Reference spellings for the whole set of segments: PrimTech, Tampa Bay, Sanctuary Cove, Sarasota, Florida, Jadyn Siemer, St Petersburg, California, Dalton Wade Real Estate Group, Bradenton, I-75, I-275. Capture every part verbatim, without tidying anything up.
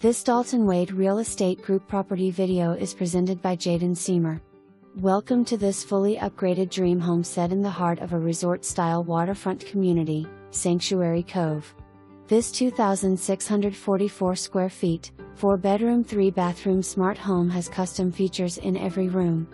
This Dalton Wade Real Estate Group property video is presented by Jadyn Siemer. Welcome to this fully upgraded dream home set in the heart of a resort-style waterfront community, Sanctuary Cove. This two thousand six hundred forty-four square feet, four-bedroom three-bathroom smart home has custom features in every room.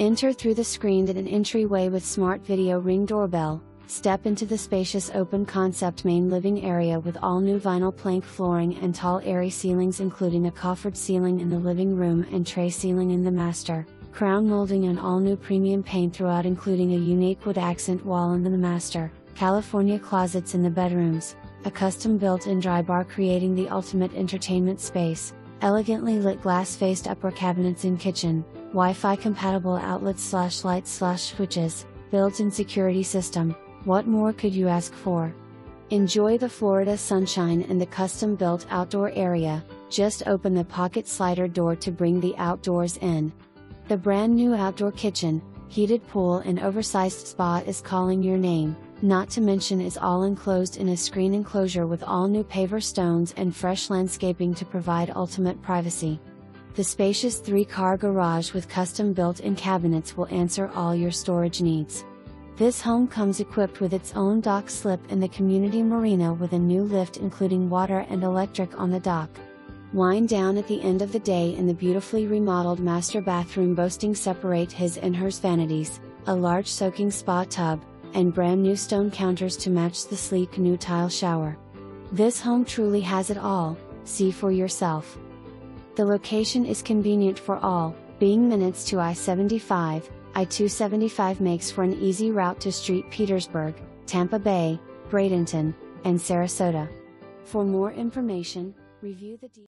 Enter through the screened and an entryway with smart video ring doorbell. Step into the spacious open concept main living area with all new vinyl plank flooring and tall airy ceilings, including a coffered ceiling in the living room and tray ceiling in the master, crown molding and all new premium paint throughout, including a unique wood accent wall in the master, California closets in the bedrooms, a custom built-in dry bar creating the ultimate entertainment space, elegantly lit glass-faced upper cabinets in kitchen, Wi-Fi compatible outlets slash lights slash switches, built-in security system. What more could you ask for? Enjoy the Florida sunshine in the custom-built outdoor area. Just open the pocket slider door to bring the outdoors in. The brand new outdoor kitchen, heated pool and oversized spa is calling your name, not to mention is all enclosed in a screen enclosure with all new paver stones and fresh landscaping to provide ultimate privacy. The spacious three-car garage with custom built-in cabinets will answer all your storage needs. This home comes equipped with its own dock slip and the community marina with a new lift including water and electric on the dock. Wind down at the end of the day in the beautifully remodeled master bathroom boasting separate his and hers vanities, a large soaking spa tub, and brand new stone counters to match the sleek new tile shower. This home truly has it all, see for yourself. The location is convenient for all, being minutes to I seventy-five, I two seventy-five makes for an easy route to St Petersburg, Tampa Bay, Bradenton, and Sarasota. For more information, review the